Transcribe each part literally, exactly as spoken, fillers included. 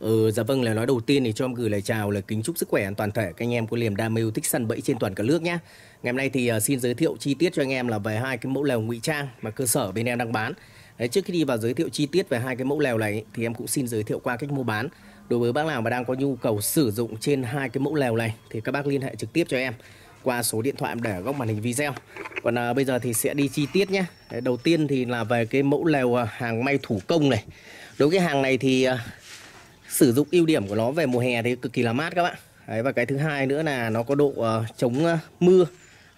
Ừ, dạ vâng, lời nói đầu tiên thì cho em gửi lời chào, lời kính chúc sức khỏe an toàn thể các anh em có niềm đam mê yêu thích săn bẫy trên toàn cả nước nhé. Ngày hôm nay thì uh, xin giới thiệu chi tiết cho anh em là về hai cái mẫu lèo ngụy trang mà cơ sở bên em đang bán. Đấy, trước khi đi vào giới thiệu chi tiết về hai cái mẫu lèo này thì em cũng xin giới thiệu qua cách mua bán. Đối với bác nào mà đang có nhu cầu sử dụng trên hai cái mẫu lèo này thì các bác liên hệ trực tiếp cho em qua số điện thoại em để ở góc màn hình video. Còn à, bây giờ thì sẽ đi chi tiết nhé. Đấy, đầu tiên thì là về cái mẫu lèo hàng may thủ công này. Đối với cái hàng này thì à, sử dụng ưu điểm của nó về mùa hè thì cực kỳ là mát các bạn. Đấy, và cái thứ hai nữa là nó có độ à, chống à, mưa,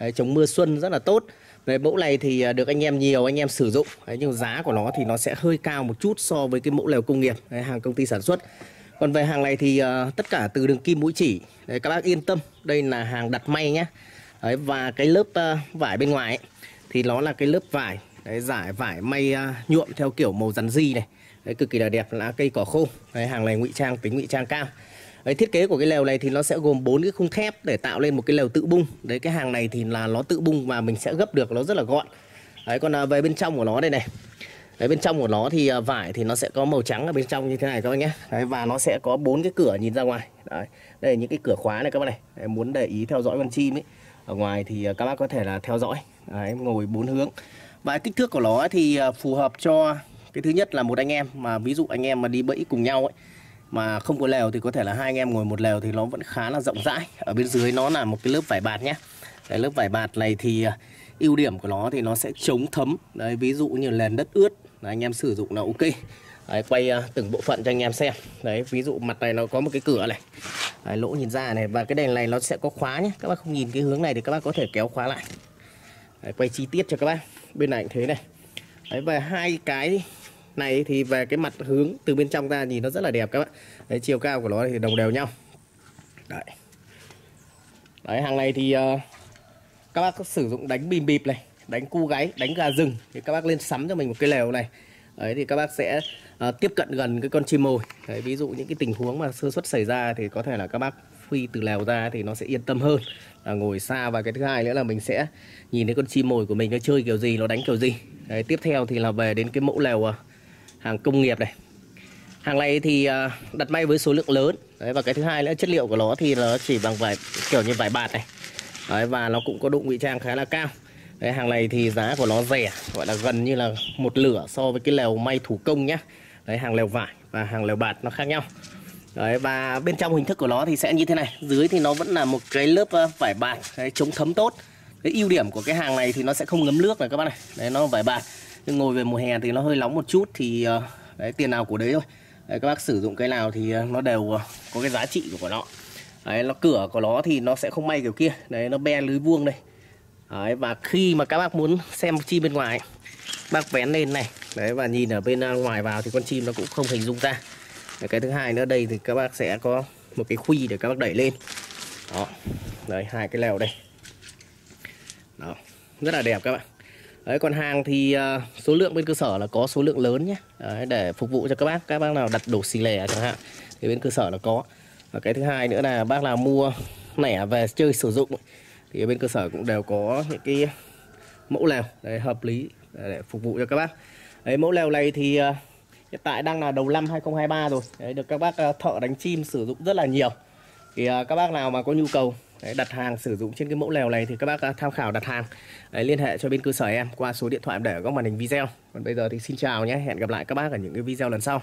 đấy, chống mưa xuân rất là tốt. Đấy, mẫu này thì à, được anh em nhiều anh em sử dụng. Đấy, nhưng giá của nó thì nó sẽ hơi cao một chút so với cái mẫu lèo công nghiệp, đấy, hàng công ty sản xuất. Còn về hàng này thì uh, tất cả từ đường kim mũi chỉ. Đấy, các bác yên tâm, đây là hàng đặt may nhé. Đấy, và cái lớp uh, vải bên ngoài ấy, thì nó là cái lớp vải, đấy, giải vải may uh, nhuộm theo kiểu màu rắn di này. Đấy, cực kỳ là đẹp, lá cây cỏ khô. Đấy, hàng này ngụy trang, tính ngụy trang cao. Đấy, thiết kế của cái lều này thì nó sẽ gồm bốn cái khung thép để tạo lên một cái lều tự bung. Đấy, cái hàng này thì là nó tự bung và mình sẽ gấp được, nó rất là gọn. Đấy, còn uh, về bên trong của nó đây này. Đấy, bên trong của nó thì vải thì nó sẽ có màu trắng ở bên trong như thế này các bạn nhé. Đấy, và nó sẽ có bốn cái cửa nhìn ra ngoài. Đấy, đây là những cái cửa khóa này các bạn này. Đấy, muốn để ý theo dõi con chim ấy. Ở ngoài thì các bác có thể là theo dõi. Đấy, ngồi bốn hướng. Và kích thước của nó thì phù hợp cho cái thứ nhất là một anh em mà ví dụ anh em mà đi bẫy cùng nhau ấy mà không có lều thì có thể là hai anh em ngồi một lều thì nó vẫn khá là rộng rãi. Ở bên dưới nó là một cái lớp vải bạt nhé. Đấy, lớp vải bạt này thì ưu điểm của nó thì nó sẽ chống thấm. Đấy, ví dụ như nền đất ướt là anh em sử dụng là ok. Đấy, quay uh, từng bộ phận cho anh em xem. Đấy, ví dụ mặt này nó có một cái cửa này. Đấy, lỗ nhìn ra này. Và cái đèn này nó sẽ có khóa nhé. Các bác không nhìn cái hướng này thì các bác có thể kéo khóa lại. Đấy, quay chi tiết cho các bác. Bên này cũng thế này. Đấy, và hai cái này thì về cái mặt hướng từ bên trong ra nhìn nó rất là đẹp các bạn. Đấy, chiều cao của nó thì đồng đều nhau. Đấy, Đấy hàng này thì uh, các bác có sử dụng đánh bìm bịp này, đánh cu gáy, đánh gà rừng thì các bác lên sắm cho mình một cái lều này. Đấy, thì các bác sẽ uh, tiếp cận gần cái con chim mồi. Đấy, ví dụ những cái tình huống mà sơ suất xảy ra thì có thể là các bác phi từ lều ra thì nó sẽ yên tâm hơn là ngồi xa. Và cái thứ hai nữa là mình sẽ nhìn thấy con chim mồi của mình nó chơi kiểu gì, nó đánh kiểu gì. Đấy, tiếp theo thì là về đến cái mẫu lều uh, hàng công nghiệp này. Hàng này thì uh, đặt may với số lượng lớn. Đấy, và cái thứ hai nữa chất liệu của nó thì nó chỉ bằng vải kiểu như vải bạt này. Đấy, và nó cũng có độ ngụy trang khá là cao. Đấy, hàng này thì giá của nó rẻ, gọi là gần như là một lửa so với cái lều may thủ công nhá. Đấy, hàng lều vải và hàng lều bạt nó khác nhau. Đấy, và bên trong hình thức của nó thì sẽ như thế này. Dưới thì nó vẫn là một cái lớp vải bạt, đấy, chống thấm tốt. Cái ưu điểm của cái hàng này thì nó sẽ không ngấm nước này các bác này. Đấy, nó vải bạt. Nhưng ngồi về mùa hè thì nó hơi nóng một chút thì đấy, tiền nào của đấy thôi. Đấy, các bác sử dụng cái nào thì nó đều có cái giá trị của nó. Đấy, nó cửa của nó thì nó sẽ không may kiểu kia. Đấy, nó be lưới vuông đây. Đấy, và khi mà các bác muốn xem chim bên ngoài, bác vén lên này. Đấy, và nhìn ở bên ngoài vào thì con chim nó cũng không hình dung ra. Đấy, cái thứ hai nữa đây thì các bác sẽ có một cái khuy để các bác đẩy lên. Đó, đấy, hai cái lều đây. Đó, rất là đẹp các bạn. Đấy, còn hàng thì số lượng bên cơ sở là có số lượng lớn nhé. Đấy, để phục vụ cho các bác, các bác nào đặt đổ xì lẻ chẳng hạn thì bên cơ sở là có. Và cái thứ hai nữa là bác nào mua lẻ về chơi sử dụng thì bên cơ sở cũng đều có những cái mẫu lèo hợp lý để phục vụ cho các bác. Đấy, mẫu lèo này thì uh, hiện tại đang là đầu năm hai không hai ba rồi. Đấy, được các bác uh, thợ đánh chim sử dụng rất là nhiều. Thì uh, các bác nào mà có nhu cầu đấy, đặt hàng sử dụng trên cái mẫu lèo này thì các bác uh, tham khảo đặt hàng. Đấy, liên hệ cho bên cơ sở em qua số điện thoại em để ở góc màn hình video. Còn bây giờ thì xin chào nhé, hẹn gặp lại các bác ở những cái video lần sau.